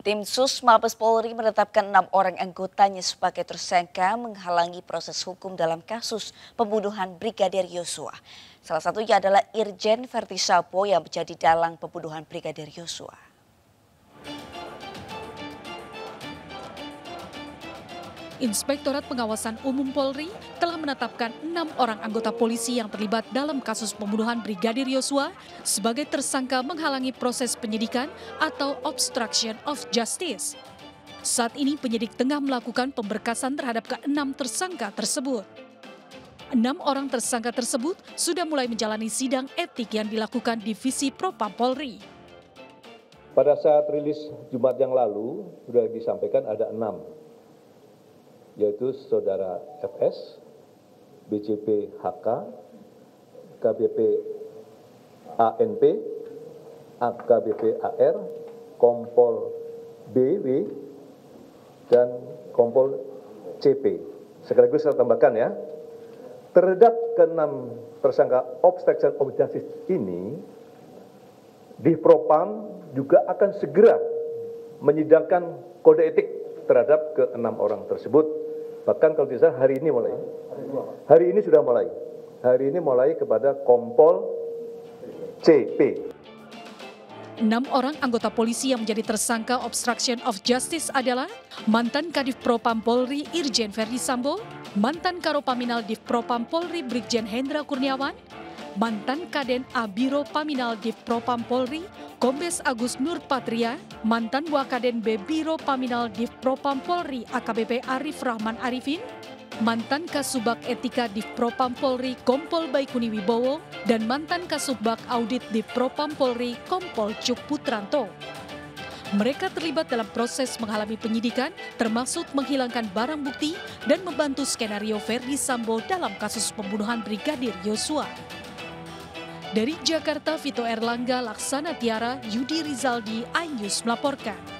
Tim Sus Mabes Polri menetapkan 6 orang anggotanya sebagai tersangka menghalangi proses hukum dalam kasus pembunuhan Brigadir Yosua. Salah satunya adalah Irjen Ferdy Sambo yang menjadi dalang pembunuhan Brigadir Yosua. Inspektorat Pengawasan Umum Polri telah menetapkan 6 orang anggota polisi yang terlibat dalam kasus pembunuhan Brigadir Yosua sebagai tersangka menghalangi proses penyidikan atau obstruction of justice. Saat ini penyidik tengah melakukan pemberkasan terhadap ke-6 tersangka tersebut. 6 orang tersangka tersebut sudah mulai menjalani sidang etik yang dilakukan Divisi Propam Polri. Pada saat rilis Jumat yang lalu sudah disampaikan ada 6. Yaitu saudara FS, BCP HK, KBP ANP, AKBP AR, Kompol BW, dan Kompol CP. Sekaligus saya tambahkan ya, terhadap ke-6 tersangka obstruction of justice ini, Divpropam juga akan segera menyidangkan kode etik terhadap ke-6 orang tersebut. Bahkan kalau tidak salah hari ini mulai. Hari ini sudah mulai. Hari ini mulai kepada Kompol CP. 6 orang anggota polisi yang menjadi tersangka obstruction of justice adalah mantan Kadif Propam Polri Irjen Ferdy Sambo, mantan Karopaminal Div Propam Polri Brigjen Hendra Kurniawan, mantan Kaden Abiro Paminal Div Propam Polri Kombes Agus Nurpatria, mantan Wakaden B Biro Paminal Div Propam Polri AKBP Arif Rahman Arifin, mantan Kasubag Etika Div Propam Polri Kompol Baikuni Wibowo, dan mantan Kasubag Audit Div Propam Polri Kompol Cuk Putranto. Mereka terlibat dalam proses menghalangi penyidikan, termasuk menghilangkan barang bukti dan membantu skenario Ferdy Sambo dalam kasus pembunuhan Brigadir Yosua. Dari Jakarta, Vito Erlangga, Laksana Tiara, Yudi Rizaldi, iNews melaporkan.